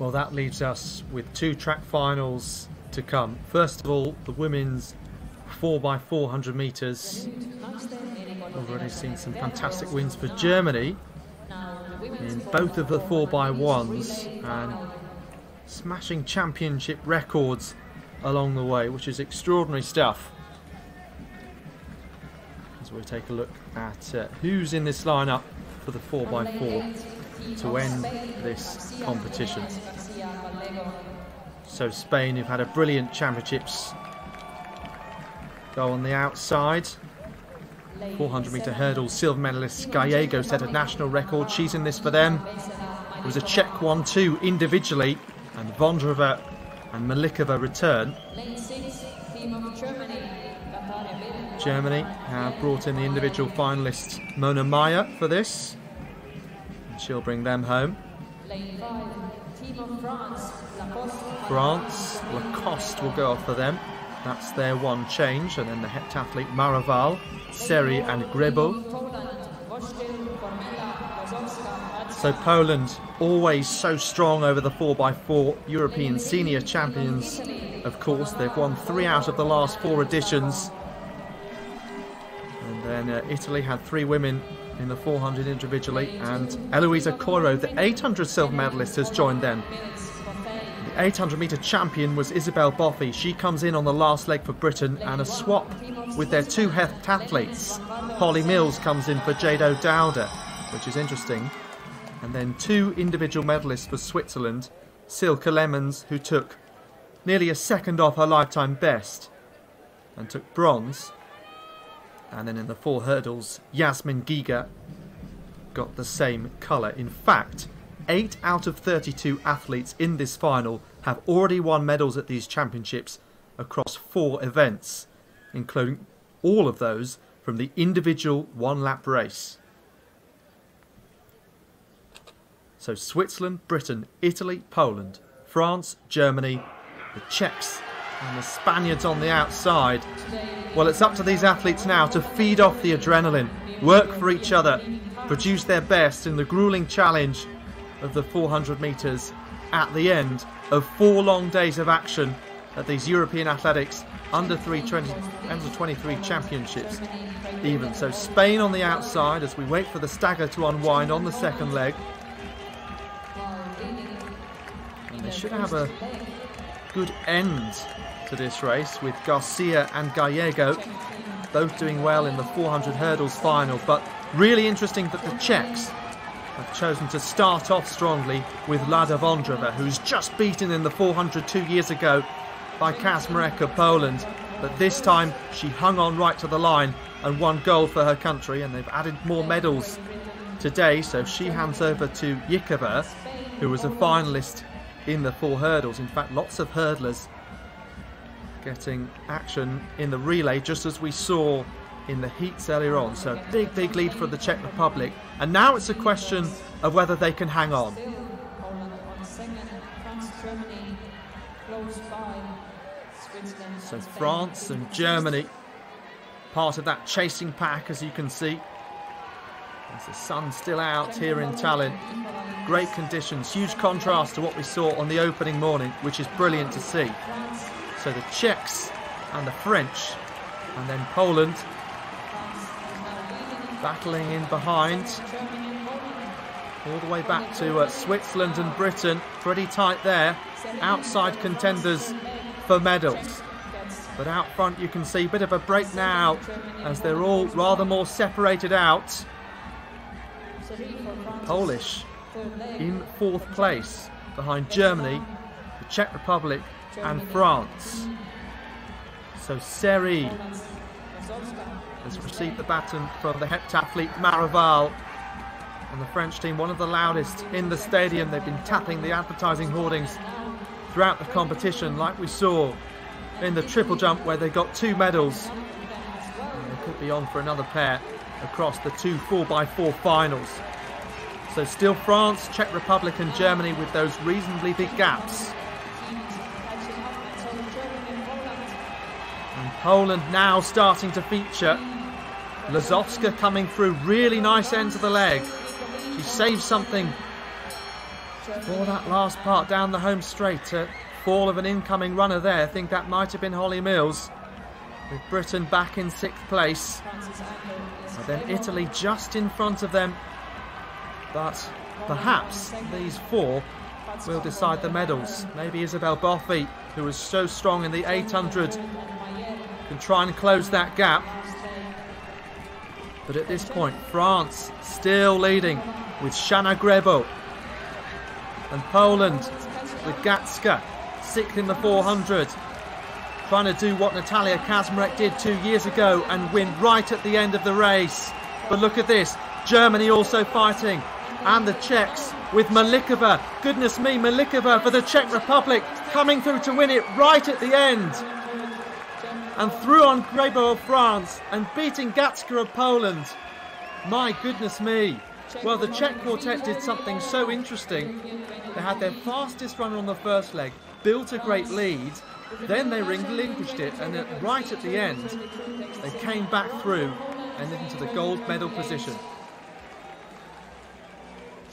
Well, that leaves us with two track finals to come. First of all, the women's 4x400 metres. We've already seen some fantastic wins for Germany in both of the 4x1s and smashing championship records along the way, which is extraordinary stuff. As we take a look at who's in this lineup for the 4x4 to end this competition. So Spain, who've had a brilliant championships, go on the outside. 400 metre hurdle, silver medalist Gallego set a national record. She's in this for them. It was a Czech 1-2 individually, and Vondrova and Malikova return. Germany have brought in the individual finalist Mona Meyer for this, and she'll bring them home. France, Lacoste will go off for them. That's their one change. And then the heptathlete Maraval, Seri and Grebo. So Poland, always so strong over the 4x4 European Senior Champions. Of course, they've won 3 out of the last 4 editions. And then Italy had 3 women in the 400 individually. And Eloisa Coiro, the 800 silver medalist, has joined them. 800 metre champion was Isabelle Boffey. She comes in on the last leg for Britain, and a swap with their 2 heptathletes. Holly Mills comes in for Jade O'Dowder, which is interesting. And then 2 individual medalists for Switzerland. Silke Lemmens, who took nearly a second off her lifetime best and took bronze. And then in the 4 hurdles, Jasmin Giga got the same colour. In fact, 8 out of 32 athletes in this final have already won medals at these championships across 4 events, including all of those from the individual one-lap race. So Switzerland, Britain, Italy, Poland, France, Germany, the Czechs and the Spaniards on the outside. Well, it's up to these athletes now to feed off the adrenaline, work for each other, produce their best in the gruelling challenge of the 400 metres at the end of 4 long days of action at these European Athletics under 23 championships even. So Spain on the outside as we wait for the stagger to unwind on the second leg. And they should have a good end to this race with Garcia and Gallego both doing well in the 400 hurdles final. But really interesting that the Czechs have chosen to start off strongly with Lada Vondrova, who's just beaten in the 400 2 years ago by Kaszmarek of Poland. But this time she hung on right to the line and won gold for her country, and they've added more medals today. So she hands over to Jichova, who was a finalist in the 4 hurdles. In fact, lots of hurdlers getting action in the relay, just as we saw in the heats earlier on. So big lead for the Czech Republic, and now it's a question of whether they can hang on. So France and Germany part of that chasing pack, as you can see, as the sun's still out here in Tallinn. Great conditions, huge contrast to what we saw on the opening morning, which is brilliant to see. So the Czechs and the French, and then Poland battling in behind, all the way back to Switzerland and Britain. Pretty tight there, outside contenders for medals. But out front you can see a bit of a break now, as they're all rather more separated out. Polish in 4th place, behind Germany, the Czech Republic and France. So Seri has received the baton from the heptathlete Maraval, and the French team, one of the loudest in the stadium. They've been tapping the advertising hoardings throughout the competition, like we saw in the triple jump where they got 2 medals, and they could be on for another pair across the 2 4x4 finals. So still France, Czech Republic and Germany with those reasonably big gaps. And Poland now starting to feature. Lazowska coming through, really nice end to the leg. She saved something For that last part down the home straight, a fall of an incoming runner there. I think that might have been Holly Mills. With Britain back in sixth place. And then Italy just in front of them. But perhaps these four will decide the medals. Maybe Isabelle Boffey, who was so strong in the 800, can try and close that gap. But at this point, France still leading with Shana Grebo. And Poland with Gatska, sixth in the 400. Trying to do what Natalia Kaczmarek did 2 years ago and win right at the end of the race. But look at this, Germany also fighting. And the Czechs with Malikova. Goodness me, Malikova for the Czech Republic coming through to win it right at the end. And through on Grebo of France and beating Gatska of Poland. My goodness me. Well, the Czech quartet did something so interesting. They had their fastest runner on the first leg, built a great lead, then they relinquished it, and right at the end, they came back through and into the gold medal position.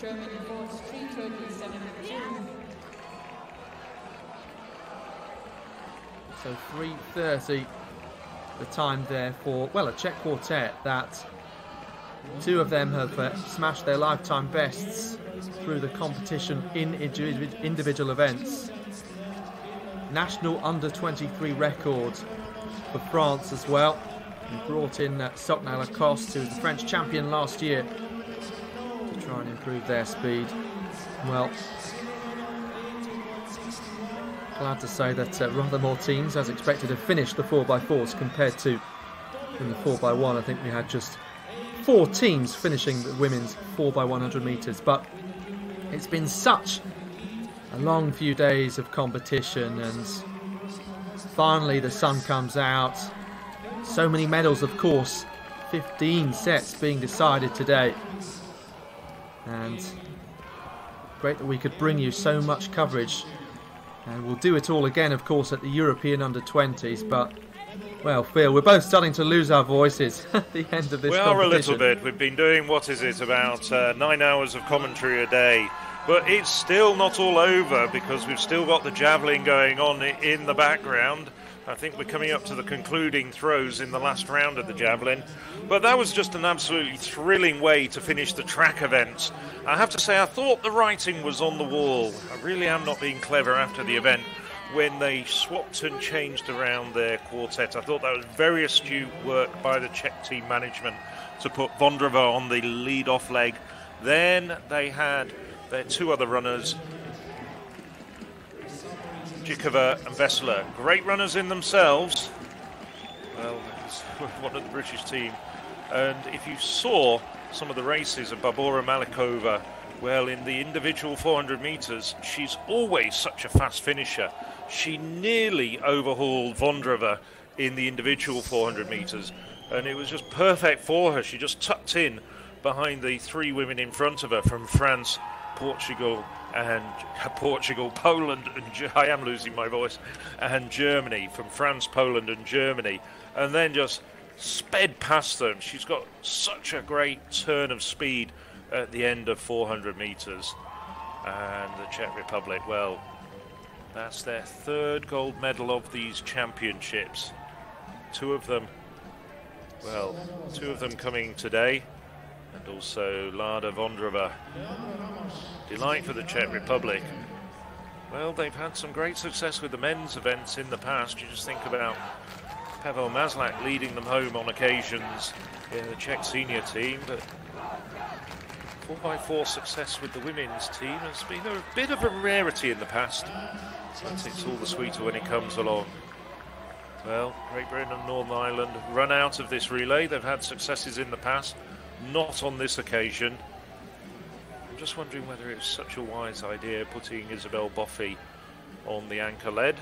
Germany holds 3:37. So 3:30, the time there for, well, a Czech quartet that two of them have smashed their lifetime bests through the competition in individual events. National under-23 record for France as well. We brought in Sokna Lacoste, who was the French champion last year, to try and improve their speed. Well, glad to say that rather more teams, as expected, have finished the 4x4s compared to in the 4x1. I think we had just four teams finishing the women's 4x100 metres, but it's been such a long few days of competition, and finally the sun comes out. So many medals, of course, 15 sets being decided today. And great that we could bring you so much coverage. And we'll do it all again, of course, at the European under-20s, but, well, Phil, we're both starting to lose our voices at the end of this competition. We are a little bit. We've been doing, what is it, about 9 hours of commentary a day. But it's still not all over, because we've still got the javelin going on in the background. I think we're coming up to the concluding throws in the last round of the javelin. But that was just an absolutely thrilling way to finish the track event. I have to say, I thought the writing was on the wall. I really am not being clever after the event when they swapped and changed around their quartet. I thought that was very astute work by the Czech team management to put Vondrova on the lead-off leg. Then they had their two other runners, Jichova and Vesela. Great runners in themselves. Well, that's one of the British team. And if you saw some of the races of Barbora Malikova, well, in the individual 400 metres, she's always such a fast finisher. She nearly overhauled Vondrova in the individual 400 metres, and it was just perfect for her. She just tucked in behind the three women in front of her from France, Poland, and I am losing my voice, and Germany, from France, Poland and Germany, and then just sped past them. She's got such a great turn of speed at the end of 400 metres. And the Czech Republic, well, that's their third gold medal of these championships. Two of them coming today, and also Lada Vondrova. Delight for the Czech Republic. Well, they've had some great success with the men's events in the past. You just think about Pavel Maslak leading them home on occasions in the Czech senior team, but 4x4 success with the women's team has been a bit of a rarity in the past, but it's all the sweeter when it comes along. Well, Great Britain and Northern Ireland have run out of this relay. They've had successes in the past, not on this occasion. I'm just wondering whether it's such a wise idea putting Isabelle Boffey on the anchor lead.